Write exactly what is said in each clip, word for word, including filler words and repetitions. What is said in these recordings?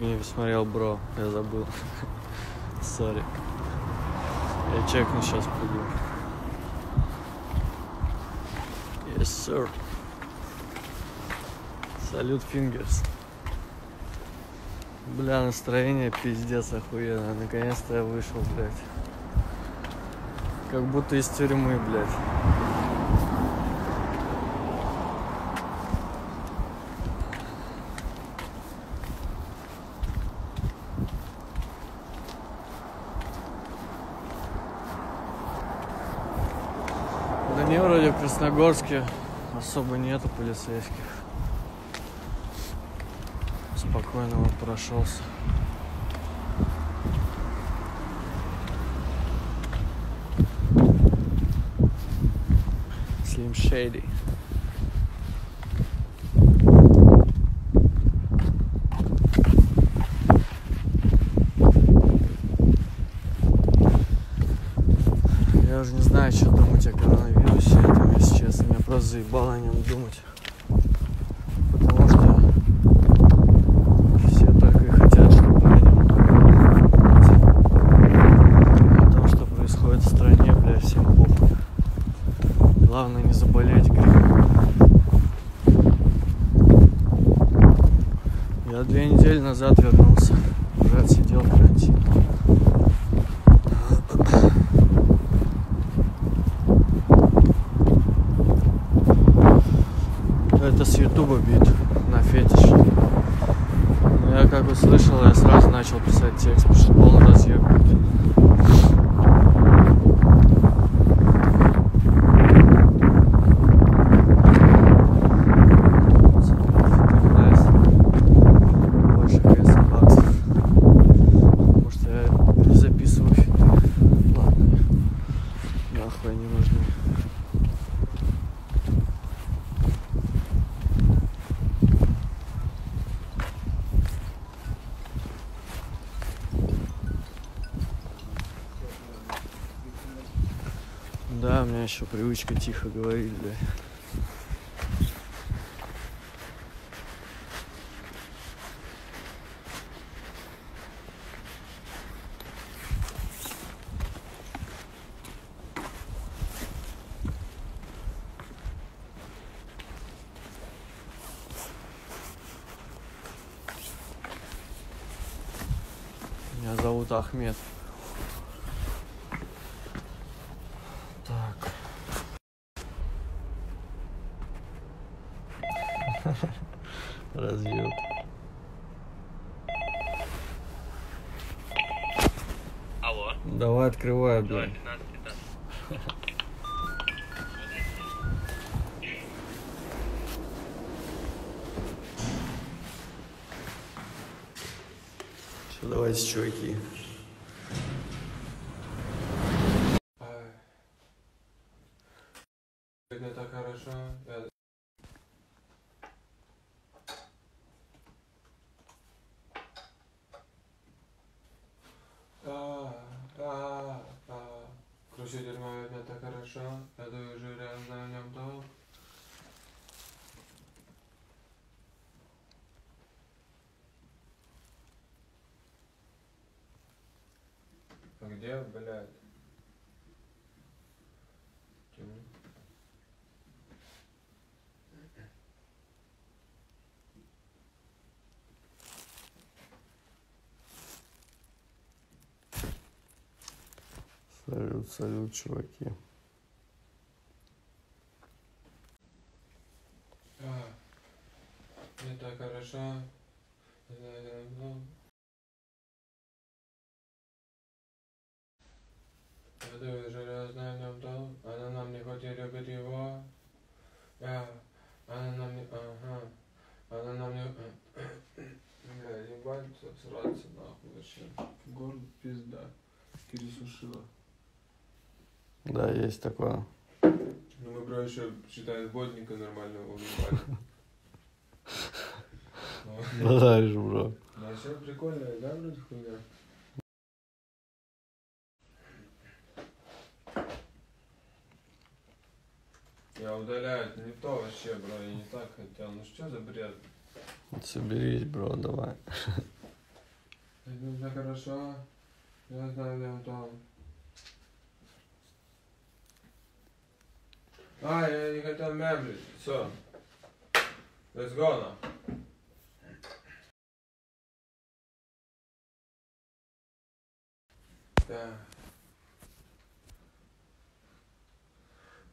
Не посмотрел, бро, я забыл. Сори. Я чекну сейчас, пойду. Yes, sir. Салют, фингерс. Бля, настроение пиздец охуенно. Наконец-то я вышел, блядь. Как будто из тюрьмы, блядь. Да не, вроде в Красногорске особо нету полицейских. Спокойно он прошелся. Slim Shady. Я уже не знаю, что думать о коронавирусе этом, если честно. Меня просто заебало о нем думать. Потому что все только и хотят, чтобы на нем говорить. О том, что происходит в стране, бля, всем похуй. Главное не заболеть гриппом. Я две недели назад вернулся. Уже отсидел в карантине. Это с ютуба бит на фетиш. Я как услышал, я сразу начал писать текст, потому что полный разъеб. Больше кэса баксов. Потому что я не записываю фиты. Ладно. Нахуй не нужны. Да, у меня еще привычка тихо говорить, бля. Меня зовут Ахмед. Разъёб. Алло. Давай открывай, блядь. Все, давайте, чуваки. Сегодня так хорошо. Включи дерьмо, это так хорошо, я дую жиря, знаю в нем то. А где, блядь? Салют, салют, чуваки. А, не так хорошо. Это железная в нем дом. Она нам не хочет любить его. А, она нам не... Ага. Она нам не... Бля, ебать, сраться нахуй вообще. Горло пизда. Пересушила. Да, есть такое. Ну мы, бро, еще читаем водника нормального улыбали. Да, да, вижу, бро. Да, все прикольно, да, вроде хуйня? Я удаляю, это не то вообще, бро, я не так хотел. Ну что за бред? Соберись, бро, давай. Это все хорошо. Я знаю, я там. А, я не хотел мямлить. Все. Let's go now. Да.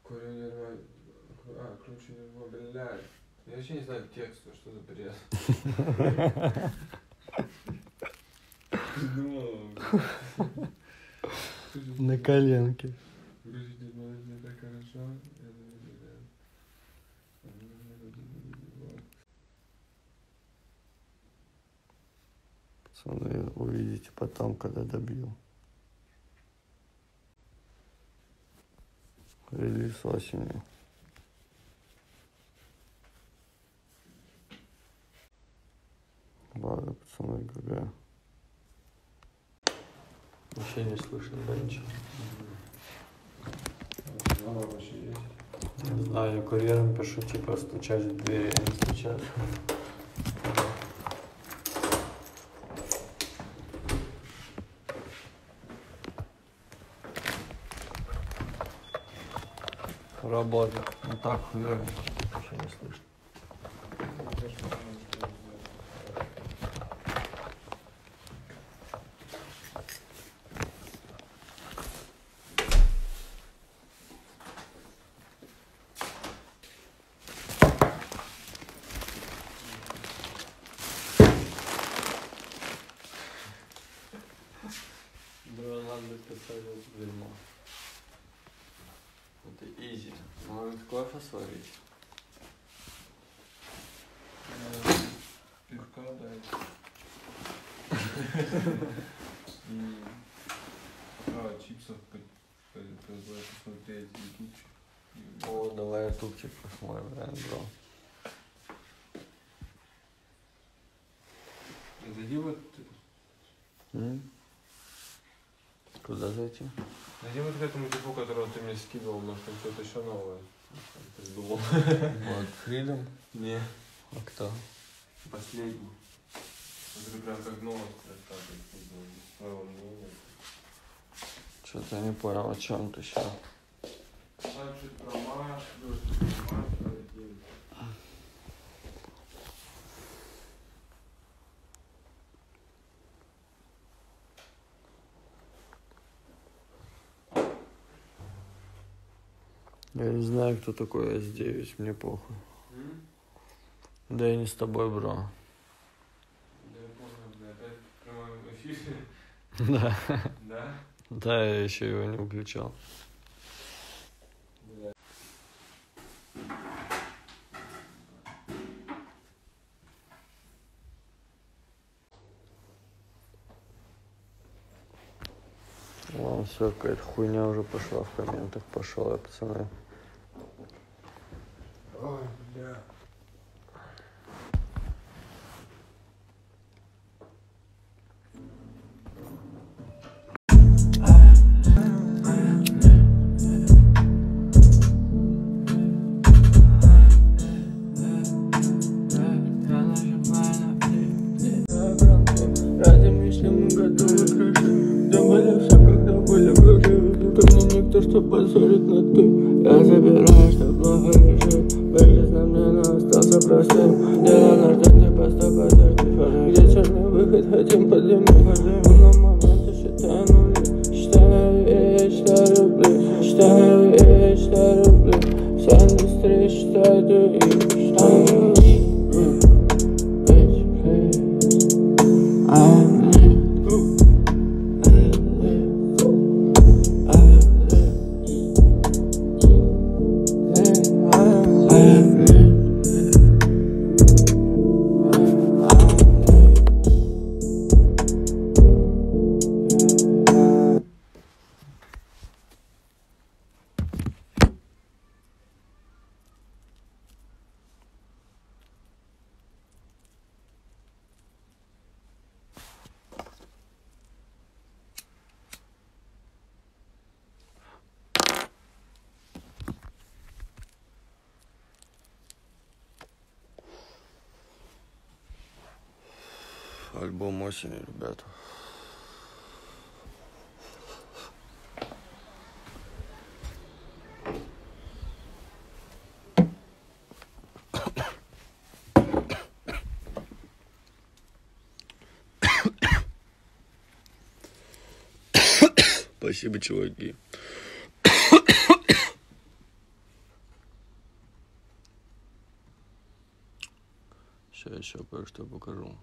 Курион нервой. А, ключи нервой, блядь. Я вообще не знаю текста, что за бред. На коленке. Мне так хорошо. Пацаны, увидите потом, когда добью. Релиз осенью. Ладно, пацаны, ГГ. Вообще не слышно, да, ничего. А вообще есть? Не знаю, я курьером пишу, типа, стучать в дверь, а не стучать. Работает. Ну так, хуёво. Вообще не слышно. Было надо писать это дерьмо. Это изи. Может кофе сварить? Пивка дать. А, чипсов посмотреть ютубчик. О, давай ютубчик посмотрим, бро. Зайди вот... Куда зайти? Зайди вот к этому типу, которого ты мне скидывал, может там что-то еще новое. Вот Freedom? Не. А кто? Последний. Вот прям как новость, так и твоего мнения. Что-то я не понял, о чем ты сейчас. Там что-то про Маш, что-то про Маш, что-то. Я не знаю, кто такой эс девять, мне похуй. Mm? Да я не с тобой, бро. Да я помню, бля, опять в прямом эфире. Да. Да? Да, я еще его не выключал. Бля. Ладно, все, какая-то хуйня уже пошла в комментах, пошел я, пацаны. Ой, бля. Ради мысли мы готовы крыши. Заболевши, когда были вручи. Только никто, что позорит на ты. Я забираю, что плохо решить. Вылезно мне, остался простым. Дело нас ждет, не просто подожди. Где черный выход, хотим поднимать. На моменты считаю нули. Считаю и считаю рубли. Считаю и считаю рубли. Вся индустрия считает и считаю. Альбом осени, ребята. Спасибо, чуваки. Сейчас еще кое-что покажу.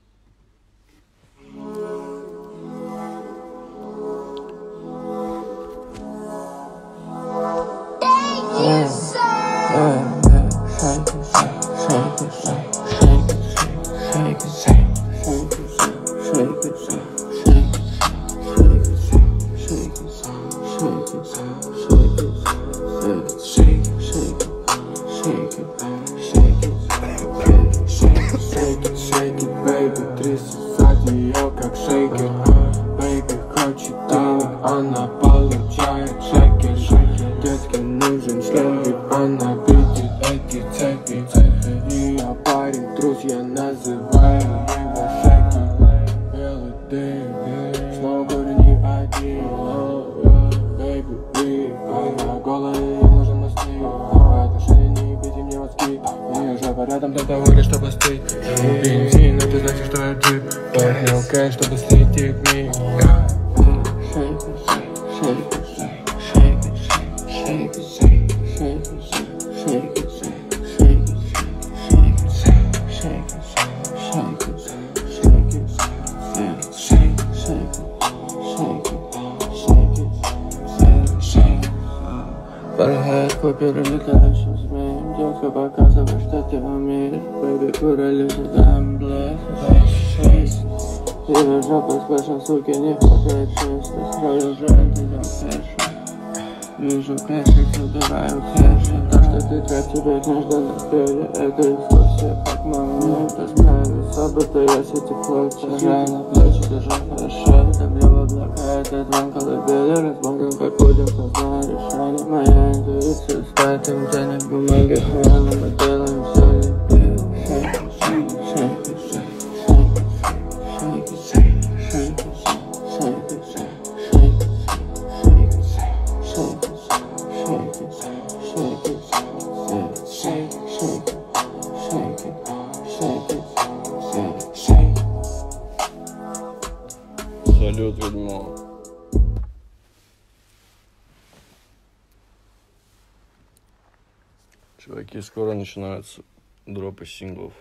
Скоро начинаются дропы синглов,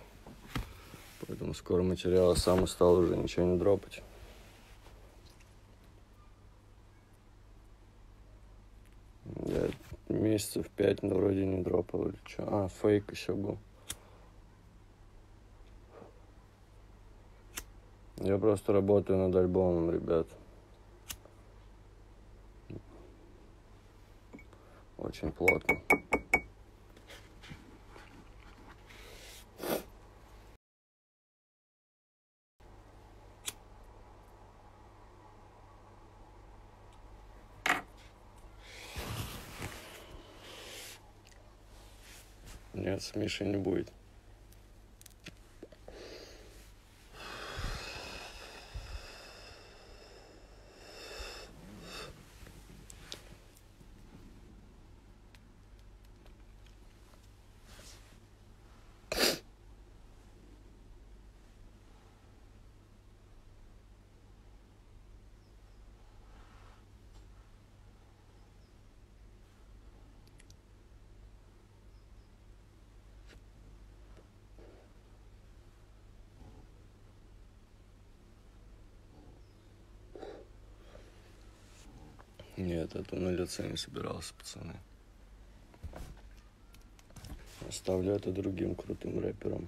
поэтому скоро материала сам стал уже ничего не дропать. Я месяцев пять, но вроде не дропал или что. А, фейк еще был. Я просто работаю над альбомом, ребят. Очень плотно. Нет, с Мишей не будет. Нет, это на лице не собирался, пацаны. Оставлю это другим крутым рэперам.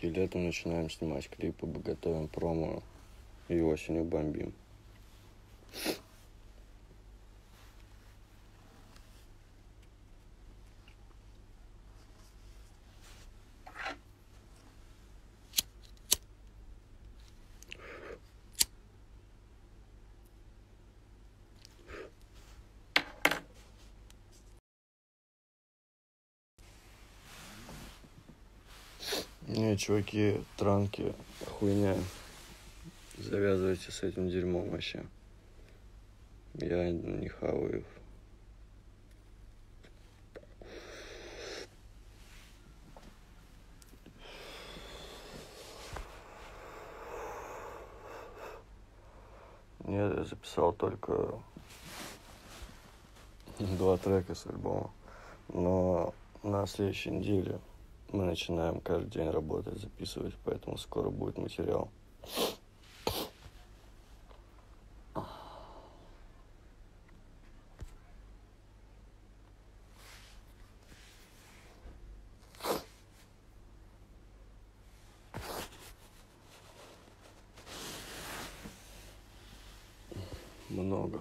И летом начинаем снимать клипы, готовим промо и осенью бомбим. Не, чуваки, транки, хуйня. Завязывайте с этим дерьмом вообще. Я не хаваю их. Нет, я записал только два трека с альбома. Но на следующей неделе мы начинаем каждый день работать, записывать, поэтому скоро будет материал. Много.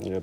Я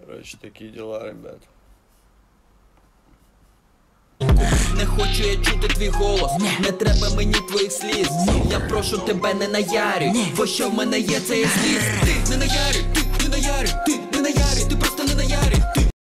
Короче, такие дела, ребят. Не хочу я чути твій голос, не треба мені твоїх сліз. Я прошу тебе, не наярюй, бо що в мене є цей зліз. Ти не наярюй, ти не наярюй, ти